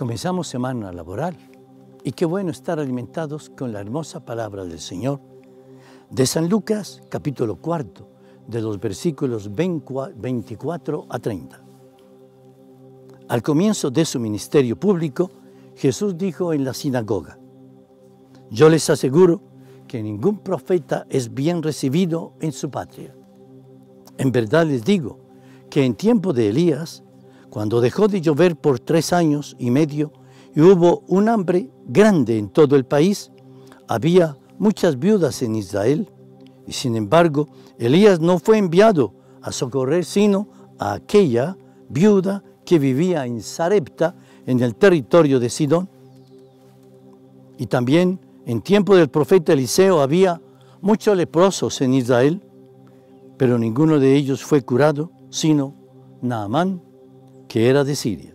Comenzamos semana laboral y qué bueno estar alimentados con la hermosa palabra del Señor. De San Lucas, capítulo 4, de los versículos 24 a 30. Al comienzo de su ministerio público, Jesús dijo en la sinagoga: yo les aseguro que ningún profeta es bien recibido en su patria. En verdad les digo que en tiempo de Elías, cuando dejó de llover por 3 años y medio y hubo un hambre grande en todo el país, había muchas viudas en Israel, y sin embargo Elías no fue enviado a socorrer sino a aquella viuda que vivía en Sarepta, en el territorio de Sidón. Y también en tiempo del profeta Eliseo había muchos leprosos en Israel, pero ninguno de ellos fue curado sino Naamán, que era de Siria.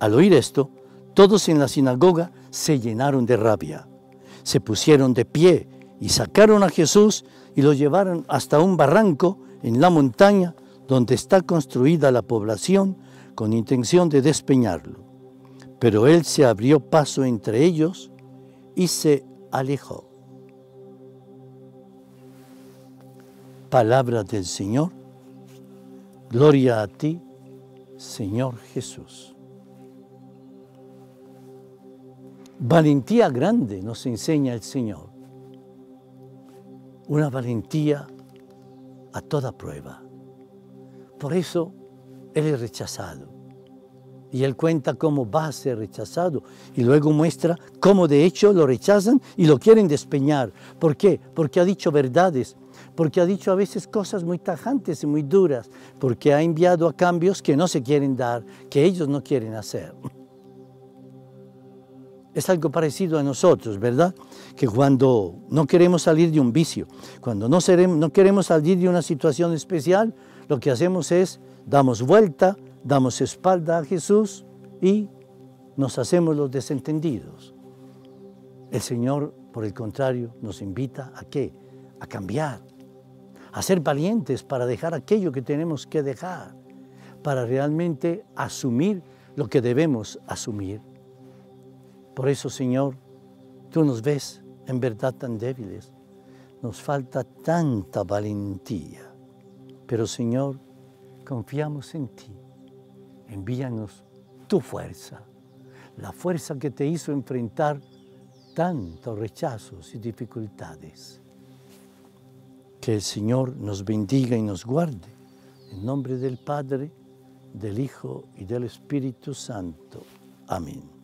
Al oír esto, todos en la sinagoga se llenaron de rabia. Se pusieron de pie y sacaron a Jesús y lo llevaron hasta un barranco en la montaña donde está construida la población, con intención de despeñarlo. Pero él se abrió paso entre ellos y se alejó. Palabra del Señor. Gloria a ti, Señor Jesús. Valentía grande nos enseña el Señor. Una valentía a toda prueba. Por eso Él es rechazado. Y Él cuenta cómo va a ser rechazado. Y luego muestra cómo de hecho lo rechazan y lo quieren despeñar. ¿Por qué? Porque ha dicho verdades. Porque ha dicho a veces cosas muy tajantes y muy duras, porque ha enviado a cambios que no se quieren dar, que ellos no quieren hacer. Es algo parecido a nosotros, ¿verdad? Que cuando no queremos salir de un vicio, cuando no queremos salir de una situación especial, lo que hacemos es, damos vuelta, damos espalda a Jesús y nos hacemos los desentendidos. El Señor, por el contrario, nos invita ¿a qué? A cambiar, a ser valientes para dejar aquello que tenemos que dejar, para realmente asumir lo que debemos asumir. Por eso, Señor, tú nos ves en verdad tan débiles. Nos falta tanta valentía. Pero, Señor, confiamos en ti. Envíanos tu fuerza, la fuerza que te hizo enfrentar tantos rechazos y dificultades. Que el Señor nos bendiga y nos guarde. En nombre del Padre, del Hijo y del Espíritu Santo. Amén.